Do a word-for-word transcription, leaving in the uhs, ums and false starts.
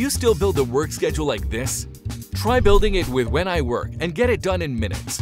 you still build a work schedule like this? Try building it with When I Work and get it done in minutes.